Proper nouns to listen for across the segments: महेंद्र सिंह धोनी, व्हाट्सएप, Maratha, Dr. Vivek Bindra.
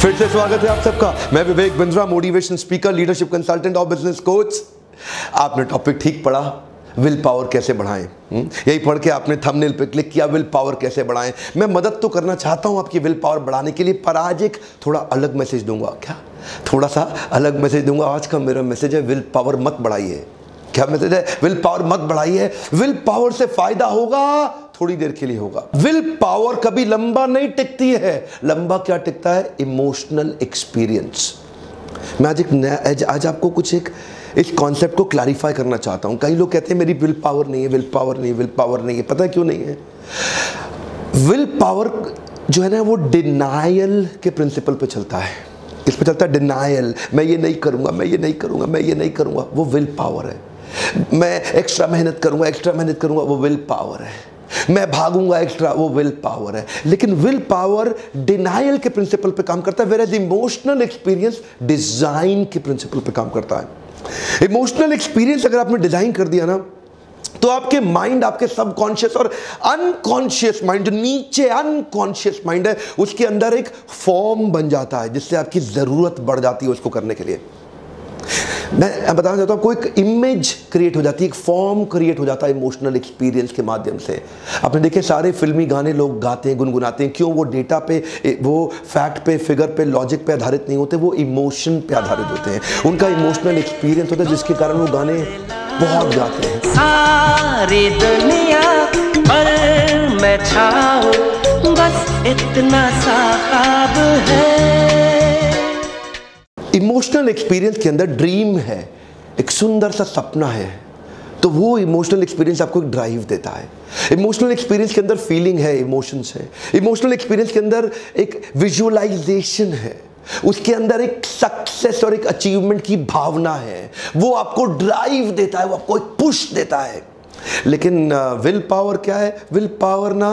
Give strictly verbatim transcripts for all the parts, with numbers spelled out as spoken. फिर से स्वागत है आप सबका। मैं Vivek Bindra, motivation speaker, leadership consultant और बिजनेस कोच। आपने टॉपिक ठीक पढ़ा, विल पावर कैसे बढ़ाएं। यही पढ़ के आपने थंबनेल पे क्लिक किया, विल पावर कैसे बढ़ाएं। मैं मदद तो करना चाहता हूं आपकी विल पावर बढ़ाने के लिए, पर आज एक थोड़ा अलग मैसेज दूंगा। क्या थोड़ा सा अलग मैसेज दूंगा? आज का मेरा मैसेज है, विल पावर मत बढ़ाइए। क्या मैसेज है? विल पावर मत बढ़ाइए। विल पावर से फायदा होगा, थोड़ी देर के लिए होगा। विल पावर कभी लंबा नहीं टिकती है। लंबा क्या टिकता है? Emotional experience. मैं आज एक नया आज, आज आपको कुछ एक इस कॉन्सेप्ट को क्लैरिफाई करना चाहता हूं। कई लोग कहते हैं मेरी विल पावर नहीं है, विल पावर नहीं है, विल पावर नहीं है। पता है क्यों नहीं है? विल पावर जो है ना, वो डिनायल के प्रिंसिपल पे चलता है। किस पे चलता है? डिनायल। मैं ये नहीं करूंगा, मैं ये नहीं करूंगा, मैं ये नहीं करूंगा, वो विल पावर है। मैं एक्स्ट्रा मेहनत करूंगा, एक्स्ट्रा मेहनत करूंगा, वो विल पावर है। मैं भागूंगा एक्स्ट्रा, वो विल पावर है। लेकिन विल पावर डिनायल के प्रिंसिपल पे काम करता है, where as emotional experience design के प्रिंसिपल पे काम करता है। इमोशनल एक्सपीरियंस अगर आपने डिजाइन कर दिया ना, तो आपके माइंड, आपके सबकॉन्शियस और अनकॉन्शियस माइंड, जो नीचे अनकॉन्शियस माइंड है, उसके अंदर एक फॉर्म बन जाता है, जिससे आपकी जरूरत बढ़ जाती है उसको करने के लिए। मैं बताना चाहता हूँ, कोई एक इमेज क्रिएट हो जाती है, एक फॉर्म क्रिएट हो जाता है इमोशनल एक्सपीरियंस के माध्यम से। आपने देखे सारे फिल्मी गाने लोग गाते हैं, गुनगुनाते हैं, क्यों? वो डेटा पे, वो फैक्ट पे, फिगर पे, लॉजिक पे आधारित नहीं होते, वो इमोशन पे आधारित होते हैं। उनका इमोशनल एक्सपीरियंस होता है, जिसके कारण वो गाने बहुत गाते हैं। सारी दुनिया पर मैं छाऊं, बस इतना सा ख्वाब है। इमोशनल एक्सपीरियंस के अंदर ड्रीम है, एक सुंदर सा सपना है, तो वो इमोशनल एक्सपीरियंस आपको एक ड्राइव देता है। इमोशनल एक्सपीरियंस के अंदर फीलिंग है, इमोशंस है। इमोशनल एक्सपीरियंस के अंदर एक विजुअलाइजेशन है, उसके अंदर एक सक्सेस और एक अचीवमेंट की भावना है, वो आपको ड्राइव देता है, वो आपको एक पुश देता है। लेकिन विल पावर क्या है? विल पावर ना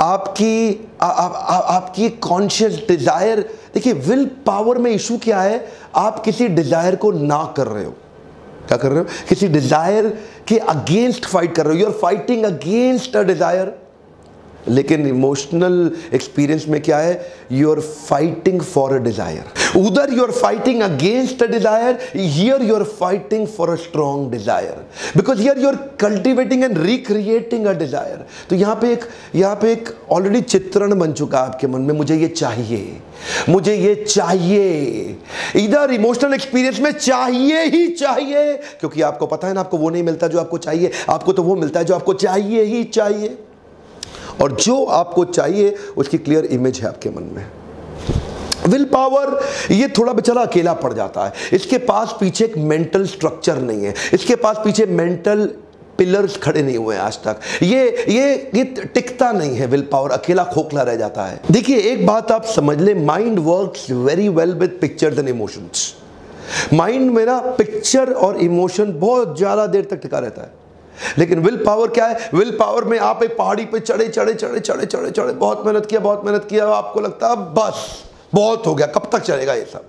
आपकी आ, आ, आ, आपकी कॉन्शियस डिजायर। देखिए, विल पावर में इशू क्या है? आप किसी डिजायर को ना कर रहे हो। क्या कर रहे हो? किसी डिजायर के अगेंस्ट फाइट कर रहे हो। You are fighting against a desire. लेकिन इमोशनल एक्सपीरियंस में क्या है? You are fighting for a desire. उधर you are fighting against a desire, here you are fighting for a strong desire, because here you are cultivating and recreating a desire. तो यहाँ पे एक यहाँ पे एक ऑलरेडी चित्रण बन चुका है आपके मन में, मुझे ये चाहिए, मुझे ये चाहिए। इधर इमोशनल एक्सपीरियंस में चाहिए ही चाहिए, क्योंकि आपको पता है ना, आपको वो नहीं मिलता जो आपको चाहिए, आपको तो वो मिलता है जो आपको चाहिए ही चाहिए। और जो आपको चाहिए उसकी क्लियर इमेज है आपके मन में। विल पावर, ये थोड़ा बेचारा अकेला पड़ जाता है। इसके पास पीछे एक मेंटल स्ट्रक्चर नहीं है, इसके पास पीछे मेंटल पिलर्स खड़े नहीं हुए हैं आज तक। ये ये ये टिकता नहीं है, विल पावर अकेला खोखला रह जाता है। देखिए, एक बात आप समझ लें, mind works very well with pictures and emotions. Mind में ना पिक्चर और इमोशन बहुत ज़्यादा देर तक टिका रहता है। लेकिन विल पावर क्या है? विल पावर में आप एक पहाड़ी पे चढ़े चढ़े चढ़े चढ़े चढ़े चढ़े बहुत मेहनत किया, बहुत मेहनत किया, आपको लगता है बस बहुत हो गया, कब तक चलेगा ये सब।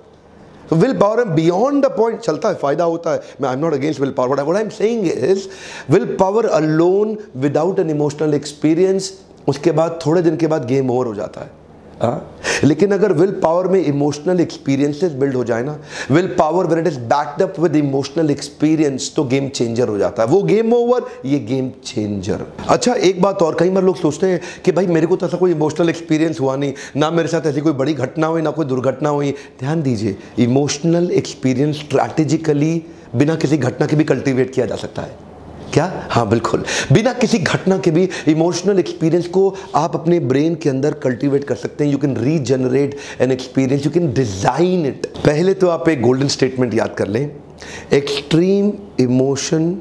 तो विल पावर में बियॉन्ड द पॉइंट चलता है, फायदा होता है। मैं I am not against will power, but what I am saying is, will power alone without an emotional experience, उसके बाद थोड़े दिन के बाद गेम ओवर हो जाता है। आ? लेकिन अगर विल पावर में इमोशनल एक्सपीरियंसेस बिल्ड हो जाए ना, will power when it is backed up with emotional experience, तो गेम चेंजर हो जाता है। वो गेम ओवर, ये गेम चेंजर। अच्छा, एक बात और, कई बार लोग सोचते हैं कि भाई मेरे को तो ऐसा कोई इमोशनल एक्सपीरियंस हुआ नहीं ना, मेरे साथ ऐसी कोई बड़ी घटना हुई ना, कोई दुर्घटना हुई। ध्यान दीजिए, इमोशनल एक्सपीरियंस स्ट्रैटेजिकली बिना किसी घटना के भी कल्टिवेट किया जा सकता है। क्या? हाँ बिल्कुल, बिना किसी घटना के भी इमोशनल एक्सपीरियंस को आप अपने ब्रेन के अंदर कल्टीवेट कर सकते हैं। You can regenerate an experience, you can design it. पहले तो आप एक गोल्डन स्टेटमेंट याद कर लें, extreme emotion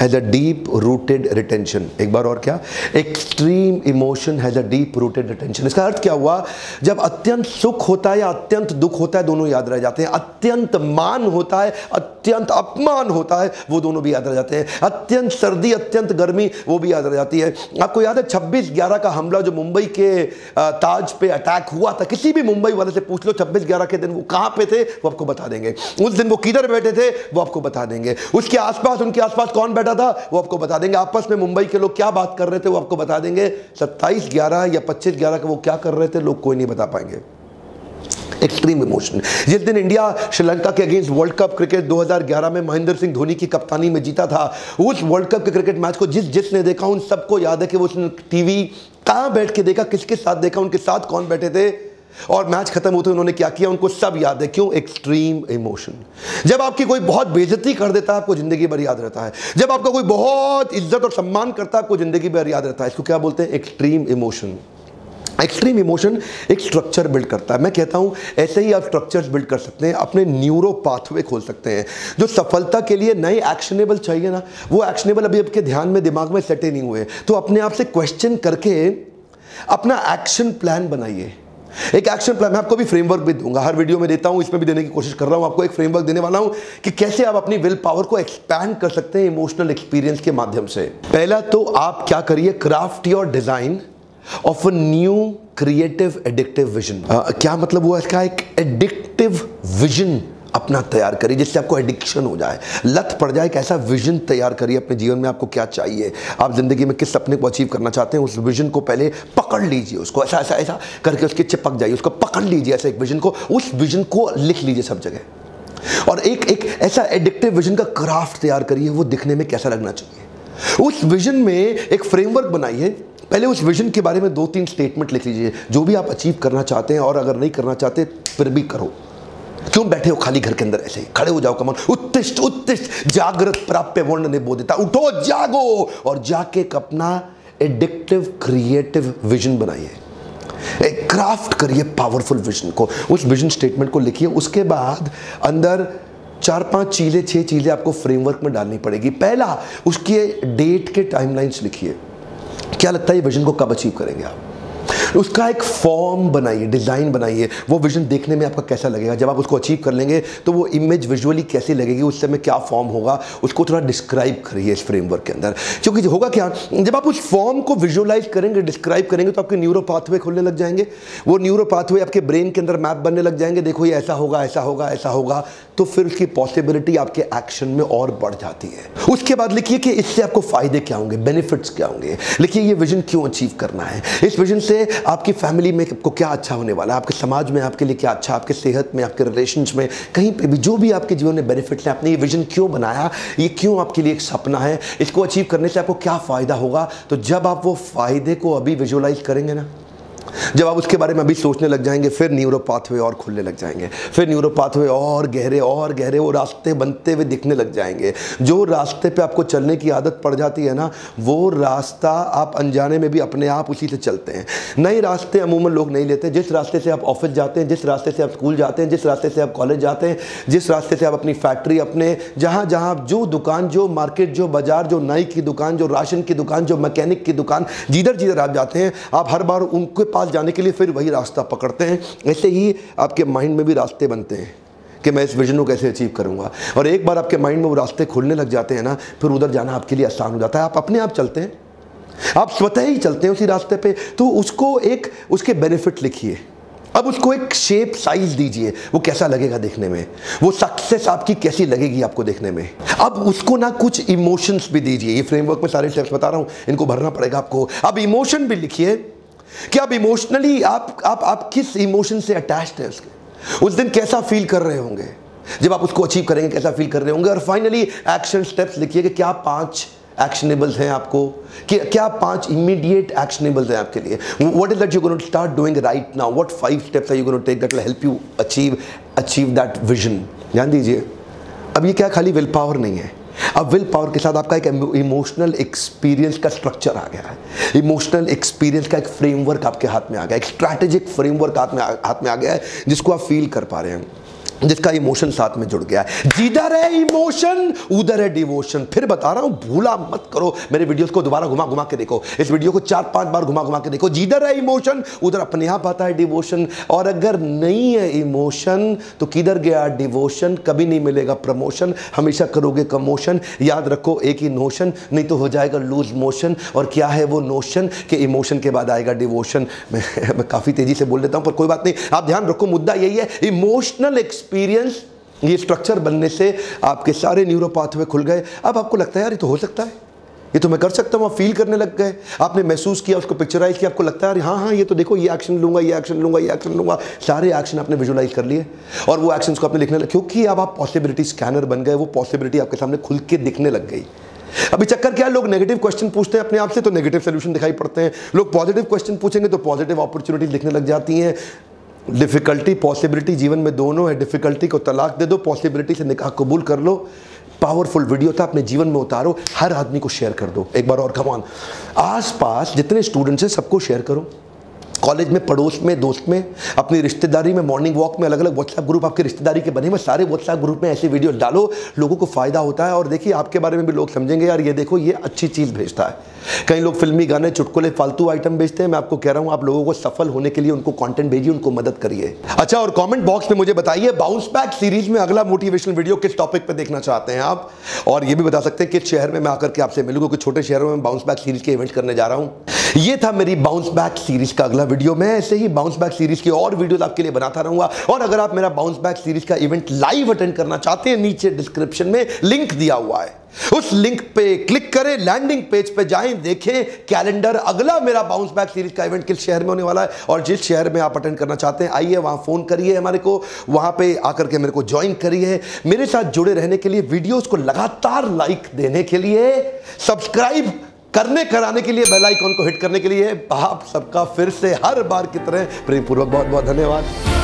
has a deep rooted retention. एक बार और, क्या? Extreme emotion has a deep rooted retention. इसका अर्थ क्या हुआ? जब अत्यंत सुख होता है या अत्यंत दुख होता है, दोनों याद रह जाते हैं। अत्यंत मान होता है, अत्यंत अपमान होता है, वो दोनों भी याद रह जाते हैं। अत्यंत सर्दी, अत्यंत गर्मी, वो भी याद रह जाती है। आपको याद है छब्बीस ग्यारह का हमला जो मुंबई के ताज पे अटैक हुआ था? किसी भी मुंबई वाले से पूछ लो छब्बीस ग्यारह के दिन वो कहाँ पे थे, वो आपको बता देंगे। उस दिन वो किधर बैठे थे, वो आपको बता देंगे। उसके आसपास, उनके आसपास कौन था, वो आपको बता देंगे। आपस में मुंबई के लोग क्या बात कर रहे थे, वो आपको बता देंगे। सत्ताईस ग्यारह या पच्चीस ग्यारह का वो क्या कर रहे थे, लोग कोई नहीं बता पाएंगे। Extreme emotion. जिस दिन इंडिया श्रीलंका के अगेंस्ट वर्ल्ड कप क्रिकेट दो हज़ार ग्यारह में महेंद्र सिंह धोनी की कप्तानी में जीता था, उस वर्ल्ड कप के क्रिकेट मैच को जिस जिसने देखा उन सबको याद है कि वो उसने टीवी कहाँ बैठ के देखा, किसके साथ देखा, उनके साथ कौन बैठे थे और मैच खत्म होते उन्होंने क्या किया, उनको सब याद है। क्यों? Extreme emotion. जब आपकी कोई बहुत बेइज्जती कर देता है आपको जिंदगी भर याद रहता है, जब आपका कोई बहुत इज्जत और सम्मान करता है आपको जिंदगी भर याद रहता है। इसको क्या बोलते हैं? Extreme emotion. एक्सट्रीम इमोशन एक स्ट्रक्चर बिल्ड करता है। मैं कहता हूं ऐसे ही आप स्ट्रक्चर्स बिल्ड कर सकते हैं, अपने न्यूरो पाथवे खोल सकते हैं। जो सफलता के लिए नए एक्शनेबल चाहिए ना, वो एक्शनेबल अभी आपके ध्यान में दिमाग में सेट ही नहीं हुए। तो अपने आप से क्वेश्चन करके अपना एक्शन प्लान बनाइए। एक एक्शन प्लान, मैं आपको भी फ्रेमवर्क भी दूंगा, हर वीडियो में देता हूं, इसमें भी देने की कोशिश कर रहा हूं। आपको एक फ्रेमवर्क देने वाला हूं कि कैसे आप अपनी विल पावर को एक्सपैंड कर सकते हैं इमोशनल एक्सपीरियंस के माध्यम से। पहला तो आप क्या करिए, craft your design of a new creative addictive vision. क्या मतलब हुआ इसका? एक एडिक्टिव विजन अपना तैयार करिए जिससे आपको एडिक्शन हो जाए, लत पड़ जाए। एक ऐसा विजन तैयार करिए अपने जीवन में, आपको क्या चाहिए, आप जिंदगी में किस सपने को अचीव करना चाहते हैं, उस विजन को पहले पकड़ लीजिए। उसको ऐसा ऐसा ऐसा करके उसके चिपक जाइए, उसको पकड़ लीजिए ऐसे एक विजन को, उस विजन को लिख लीजिए सब जगह। और एक एक ऐसा एडिक्टिव विजन का क्राफ्ट तैयार करिए, वो दिखने में कैसा लगना चाहिए। उस विजन में एक फ्रेमवर्क बनाइए। पहले उस विजन के बारे में दो तीन स्टेटमेंट लिख लीजिए, जो भी आप अचीव करना चाहते हैं, और अगर नहीं करना चाहते फिर भी करो। क्यों बैठे हो खाली घर के अंदर ऐसे ही? खड़े हो जाओ, कमान। उत्तिष्ठ उत्तिष्ठ जागृत प्राप्य वर्ण ने बोधिता। उठो, जागो और जाके अपना एडिक्टिव क्रिएटिव विजन बनाइए, क्राफ्ट करिए पावरफुल विजन को। उस विजन स्टेटमेंट को लिखिए। उसके बाद अंदर चार पांच चीजें छह चीजें आपको फ्रेमवर्क में डालनी पड़ेगी। पहला, उसके डेट के टाइमलाइंस लिखिए। क्या लगता है ये विजन को कब अचीव करेंगे आप? उसका एक फॉर्म बनाइए, डिजाइन बनाइए। वो विजन देखने में आपका कैसा लगेगा जब आप उसको अचीव कर लेंगे, तो वो इमेज विजुअली कैसी लगेगी, उस समय क्या फॉर्म होगा, उसको थोड़ा डिस्क्राइब करिए इस फ्रेमवर्क के अंदर। क्योंकि होगा क्या, जब आप उस फॉर्म को विजुअलाइज करेंगे, डिस्क्राइब करेंगे, तो आपके न्यूरो पाथवे खुलने लग जाएंगे। वो न्यूरो पाथवे आपके ब्रेन के अंदर मैप बनने लग जाएंगे, देखो ये ऐसा होगा ऐसा होगा ऐसा होगा, तो फिर उसकी पॉसिबिलिटी आपके एक्शन में और बढ़ जाती है। उसके बाद लिखिए कि इससे आपको फायदे क्या होंगे, बेनिफिट्स क्या होंगे। लिखिए ये विजन क्यों अचीव करना है, इस विजन से आपकी फैमिली में आपको क्या अच्छा होने वाला है, आपके समाज में आपके लिए क्या अच्छा, आपके सेहत में, आपके रिलेशंस में, कहीं पे भी जो भी आपके जीवन में बेनिफिट्स हैं, आपने ये विजन क्यों बनाया, ये क्यों आपके लिए एक सपना है, इसको अचीव करने से आपको क्या फायदा होगा। तो जब आप वो फायदे को अभी विजुअलाइज करेंगे ना, जब आप उसके बारे में अभी सोचने लग जाएंगे, फिर न्यूरो पाथवे और खुलने लग जाएंगे, फिर न्यूरो पाथवे और गहरे और गहरे वो रास्ते बनते हुए दिखने लग जाएंगे। जो रास्ते पे आपको चलने की आदत पड़ जाती है ना, वो रास्ता आप अनजाने में भी अपने आप उसी से चलते हैं। नए रास्ते अमूमन लोग नहीं लेते। जिस रास्ते से आप ऑफिस जाते हैं, जिस रास्ते से आप स्कूल जाते हैं, जिस रास्ते से आप कॉलेज जाते हैं, जिस रास्ते से आप अपनी फैक्ट्री, अपने जहाँ जहाँ आप जो दुकान, जो मार्केट, जो बाजार, जो नाई की दुकान, जो राशन की दुकान, जो मैकेनिक की दुकान, जिधर जिधर आप जाते हैं, आप हर बार उनके पास जाने के लिए फिर वही रास्ता पकड़ते हैं। ऐसे ही आपके माइंड में भी रास्ते बनते हैं कि मैं इस विजन को कैसे अचीव करूंगा। और एक बार आपके माइंड में वो रास्ते खुलने लग जाते हैं ना, फिर उधर जाना आपके लिए आसान हो जाता है। आप अपने आप चलते हैं, आप स्वतः ही चलते हैं उसी रास्ते पे। तो उसको एक, उसके बेनिफिट लिखिए। अब उसको एक शेप साइज दीजिए, वो कैसा लगेगा देखने में, वो सक्सेस आपकी कैसी लगेगी आपको देखने में। अब उसको ना कुछ इमोशंस भी दीजिए। ये फ्रेमवर्क में सारे स्टेप्स बता रहा हूँ, इनको भरना पड़ेगा आपको। अब इमोशन भी लिखिए कि आप इमोशनली आप आप आप किस इमोशन से अटैच्ड हैं, उसके उस दिन कैसा फील कर रहे होंगे, जब आप उसको अचीव करेंगे कैसा फील कर रहे होंगे। और फाइनली एक्शन स्टेप्स लिखिए कि क्या पांच एक्शनेबल्स हैं आपको, कि क्या पांच इमीडिएट एक्शनेबल्स हैं आपके लिए। What is that you going to start doing right now, what five steps are you going to take that will help you achieve achieve that vision. ध्यान दीजिए, अब ये क्या खाली विल पावर नहीं है, अब विल पावर के साथ आपका एक इमोशनल एक्सपीरियंस का स्ट्रक्चर आ गया है, इमोशनल एक्सपीरियंस का एक फ्रेमवर्क आपके हाथ में आ गया, एक स्ट्रैटेजिक फ्रेमवर्क हाथ में हाथ में आ गया है, जिसको आप फील कर पा रहे हैं, जिसका इमोशन साथ में जुड़ गया है। जिधर है इमोशन उधर है डिवोशन। फिर बता रहा हूं, भूला मत करो, मेरे वीडियोस को दोबारा घुमा घुमा के देखो, इस वीडियो को चार पांच बार घुमा घुमा के देखो। जिधर है इमोशन उधर अपने आप आता है डिवोशन, और अगर नहीं है इमोशन तो किधर गया डिवोशन। कभी नहीं मिलेगा प्रमोशन, हमेशा करोगे कमोशन। याद रखो एक ही नोशन, नहीं तो हो जाएगा लूज मोशन। और क्या है वो नोशन, के इमोशन के बाद आएगा डिवोशन। मैं, मैं काफी तेजी से बोल देता हूं पर कोई बात नहीं, आप ध्यान रखो, मुद्दा यही है। इमोशनल एक्सपीरियंस, ये स्ट्रक्चर बनने से आपके सारे न्यूरो पाथवे खुल गए। अब आपको लगता है यार ये तो हो सकता है, ये तो मैं कर सकता हूँ, आप फील करने लग गए, आपने महसूस किया, उसको पिक्चराइज किया, आपको लगता है हाँ हाँ ये तो देखो ये एक्शन लूँगा, ये एक्शन लूँगा, ये एक्शन लूँगा, सारे एक्शन आपने विजुलाइज कर लिए और वो एक्शंस को आपने लिखने लगे क्योंकि अब आप पॉसिबिलिटी स्कैनर बन गए, वो पॉसिबिलिटी आपके सामने खुल के दिखने लग गई। अभी चक्कर क्या, लोग नेगेटिव क्वेश्चन पूछते हैं अपने आप से तो नेगेटिव सोल्यूशन दिखाई पड़ते हैं, लोग पॉजिटिव क्वेश्चन पूछेंगे तो पॉजिटिव अपॉर्चुनिटीज दिखने लग जाती हैं। डिफिकल्टी पॉसिबिलिटी जीवन में दोनों है, डिफिकल्टी को तलाक दे दो, पॉसिबिलिटी से निकाह कबूल कर लो। पावरफुल वीडियो था, अपने जीवन में उतारो, हर आदमी को शेयर कर दो। एक बार और कमान, आसपास जितने स्टूडेंट्स हैं सबको शेयर करो, कॉलेज में, पड़ोस में, दोस्त में, अपनी रिश्तेदारी में, मॉर्निंग वॉक में, अलग अलग व्हाट्सएप ग्रुप आपके रिश्तेदारी के बने हुए, सारे व्हाट्सएप ग्रुप में ऐसे वीडियो डालो, लोगों को फ़ायदा होता है। और देखिए आपके बारे में भी लोग समझेंगे यार ये देखो ये अच्छी चीज़ भेजता है। कई लोग फिल्मी गाने, चुटकुले, फालतू आइटम भेजते हैं, मैं आपको कह रहा हूँ आप लोगों को सफल होने के लिए उनको कॉन्टेंट भेजिए, उनको मदद करिए। अच्छा, और कॉमेंट बॉक्स में मुझे बताइए बाउंस बैक सीरीज में अगला मोटिवेशनल वीडियो किस टॉपिक पर देखना चाहते हैं आप, और ये भी बता सकते हैं किस शहर में मैं आकर के आपसे मिलूंगा, कुछ छोटे शहरों में बाउंस बैक सीरीज के इवेंट करने जा रहा हूँ। ये था मेरी बाउंस बैक सीरीज का अगला वीडियो। मैं ऐसे ही बाउंस बैक सीरीज की और वीडियोस आपके लिए बनाता रहूंगा, और अगर आप मेरा बाउंस बैक सीरीज का इवेंट लाइव अटेंड करना चाहते हैं, नीचे डिस्क्रिप्शन में लिंक दिया हुआ है, उस लिंक पे क्लिक करें, लैंडिंग पेज पे जाएं, देखें कैलेंडर, अगला मेरा बाउंस बैक सीरीज का इवेंट किस शहर में होने वाला है, और जिस शहर में आप अटेंड करना चाहते हैं आइए, वहां फोन करिए हमारे को, वहां पे आकर के मेरे को ज्वाइन करिए। मेरे साथ जुड़े रहने के लिए, वीडियोज को लगातार लाइक देने के लिए, सब्सक्राइब करने कराने के लिए, बेल आइकॉन को हिट करने के लिए आप सबका फिर से हर बार की तरह प्रेमपूर्वक बहुत बहुत धन्यवाद।